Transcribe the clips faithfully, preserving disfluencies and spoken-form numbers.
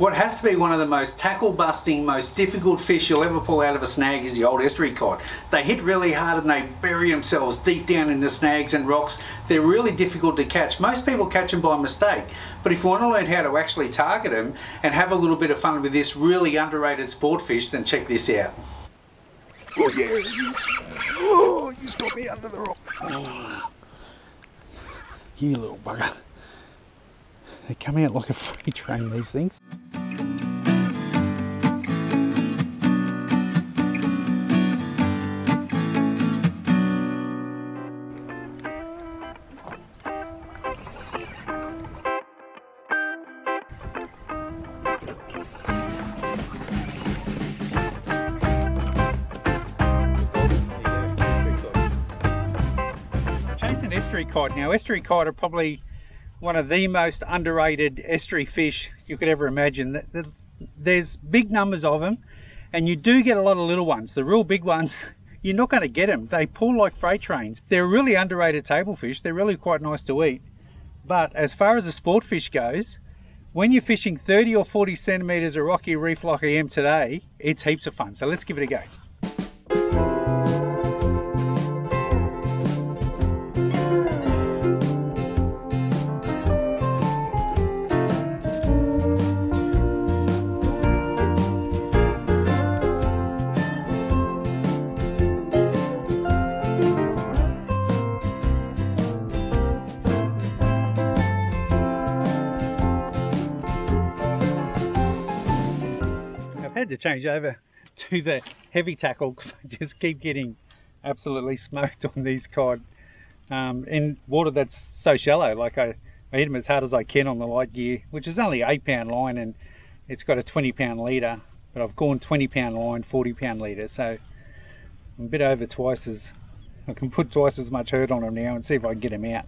What has to be one of the most tackle-busting, most difficult fish you'll ever pull out of a snag is the old estuary cod. They hit really hard and they bury themselves deep down in the snags and rocks. They're really difficult to catch. Most people catch them by mistake, but if you want to learn how to actually target them and have a little bit of fun with this really underrated sport fish, then check this out. Oh yeah, oh, he's got me under the rock. Oh. You little bugger. They come out like a freight train, these things. Chasing estuary cod. Now, estuary cod are probably one of the most underrated estuary fish you could ever imagine. There's big numbers of them, and you do get a lot of little ones. The real big ones, you're not going to get them. They pull like freight trains. They're really underrated table fish. They're really quite nice to eat. But as far as a sport fish goes, when you're fishing thirty or forty centimeters of rocky reef like I am today, it's heaps of fun. So let's give it a go. To change over to the heavy tackle because I just keep getting absolutely smoked on these cod um, in water that's so shallow. Like I, I hit them as hard as I can on the light gear, which is only eight pound line, and it's got a twenty pound leader, but I've gone twenty pound line, forty pound leader, so I'm a bit over twice as I can put twice as much hurt on them now and see if I can get them out.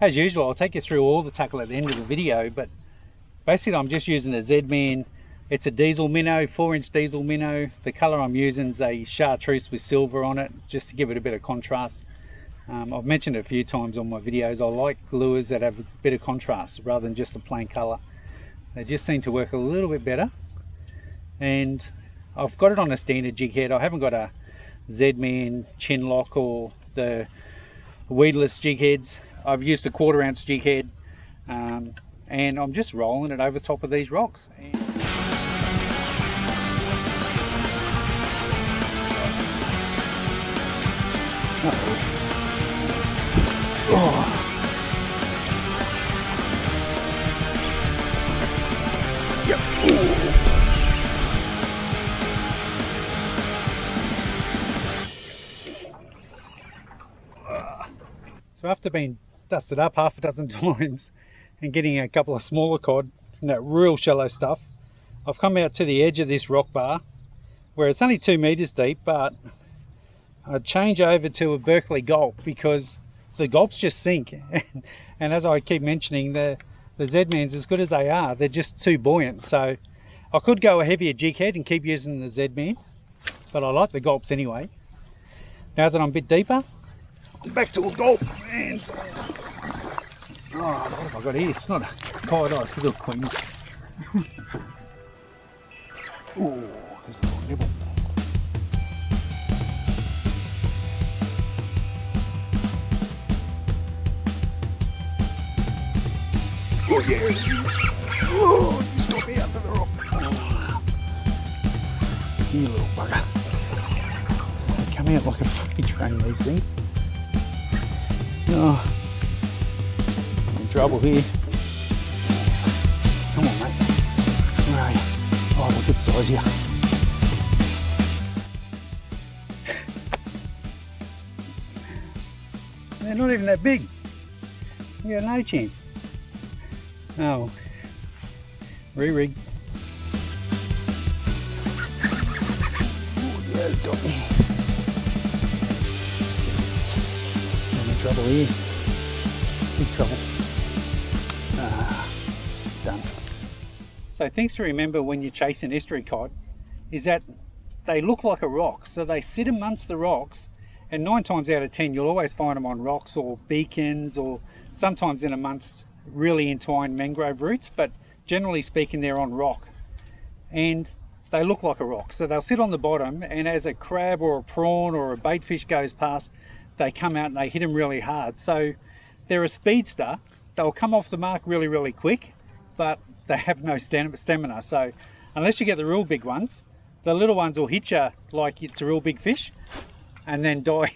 As usual, I'll take you through all the tackle at the end of the video, but basically I'm just using a Z-Man. It's a diesel minnow, four inch diesel minnow. The color I'm using is a chartreuse with silver on it, just to give it a bit of contrast. Um, I've mentioned it a few times on my videos. I like lures that have a bit of contrast rather than just a plain color. They just seem to work a little bit better. And I've got it on a standard jig head. I haven't got a Z-Man chin lock or the weedless jig heads. I've used a quarter ounce jig head, um, and I'm just rolling it over top of these rocks. And Uh -oh. Oh. Yep. So after being dusted up half a dozen times and getting a couple of smaller cod and that real shallow stuff, I've come out to the edge of this rock bar where it's only two meters deep, but I'd change over to a Berkley Gulp because the gulps just sink. And, and as I keep mentioning, the, the Z-Man's, as good as they are, they're just too buoyant. So I could go a heavier jig head and keep using the Z-Man, but I like the gulps anyway. Now that I'm a bit deeper, I'm back to a gulp. And, oh, what have I got here? It's not a cod, oh, it's a little queen. Ooh, there's a little nibble. Oh yeah, oh, he's got me under the rock. Oh. You little bugger. They come out like a freight train, these things. Oh, I'm in trouble here. Come on, mate. Where are you? Oh, I'm a good size here. They're not even that big. You got no chance. Oh, re-rig. Oh, yeah, it's got me. I'm in trouble here. Big trouble. Ah, done. So things to remember when you're chasing estuary cod is that they look like a rock. So they sit amongst the rocks, and nine times out of ten, you'll always find them on rocks or beacons or sometimes in amongst really entwined mangrove roots, but generally speaking they're on rock, and they look like a rock, so they'll sit on the bottom, and as a crab or a prawn or a bait fish goes past, they come out and they hit them really hard. So they're a speedster, they'll come off the mark really really quick, but they have no stamina. So unless you get the real big ones, the little ones will hit you like it's a real big fish and then die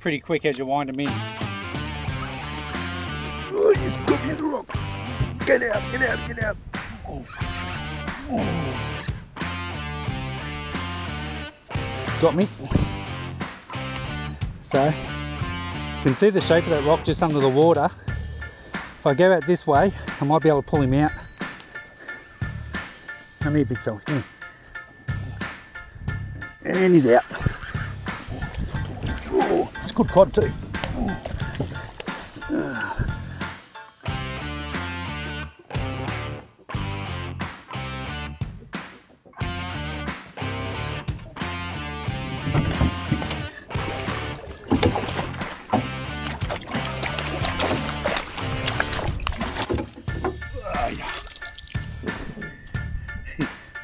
pretty quick as you wind them in. Oh, he's coming in the rock. Get out, get out, get out. Oh. Oh. Got me. So, you can see the shape of that rock just under the water. If I go out this way, I might be able to pull him out. Come here, big fella, come here. And he's out. Oh, it's a good cod too.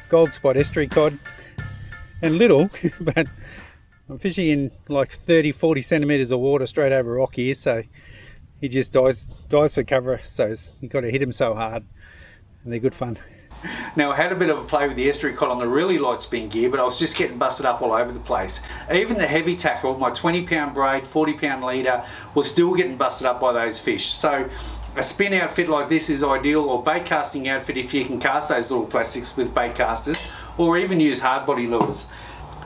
Gold spot estuary cod, and little, but I'm fishing in like thirty, forty centimeters of water straight over rock here, so he just dives, dives for cover, so you've got to hit him so hard, and they're good fun. Now, I had a bit of a play with the estuary cod on the really light spin gear, but I was just getting busted up all over the place. Even the heavy tackle, my twenty pound braid, forty pound leader, was still getting busted up by those fish. So a spin outfit like this is ideal, or bait casting outfit if you can cast those little plastics with bait casters, or even use hard body lures.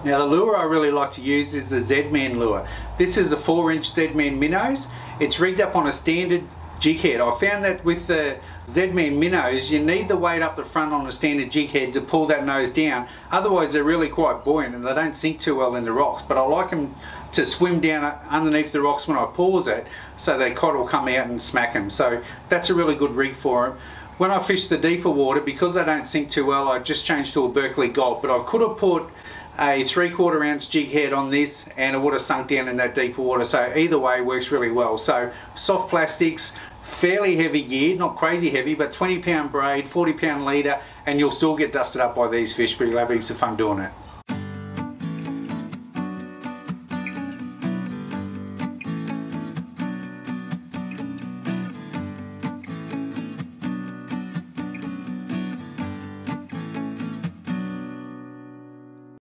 Now the lure I really like to use is the Z-Man lure. This is a four inch Z-Man minnows. It's rigged up on a standard jig head. I found that with the Z-Man minnows you need the weight up the front on a standard jig head to pull that nose down, otherwise they're really quite buoyant and they don't sink too well in the rocks, but I like them to swim down underneath the rocks when I pause it, so the cod will come out and smack them. So that's a really good rig for them. When I fish the deeper water, because they don't sink too well, I just changed to a Berkley Gulp, but I could have put a three quarter ounce jig head on this and it would have sunk down in that deeper water, so either way works really well. So soft plastics, fairly heavy gear, not crazy heavy, but twenty pound braid, forty pound leader, and you'll still get dusted up by these fish, but you'll have heaps of fun doing it.